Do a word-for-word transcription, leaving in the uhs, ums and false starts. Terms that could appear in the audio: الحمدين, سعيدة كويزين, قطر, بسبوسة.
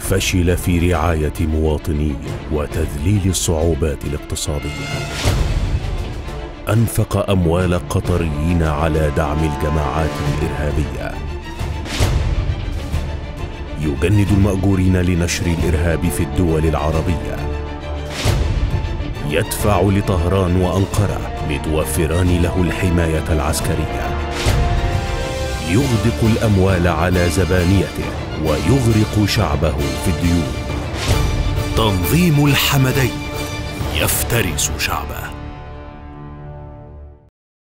فشل في رعاية مواطنيه وتذليل الصعوبات الاقتصادية. أنفق أموال قطريين على دعم الجماعات الإرهابية. يجند المأجورين لنشر الإرهاب في الدول العربية. يدفع لطهران وأنقرة لتوفران له الحماية العسكرية. يغدق الأموال على زبانيته ويغرق شعبه في الديون. تنظيم الحمدين يفترس شعبه.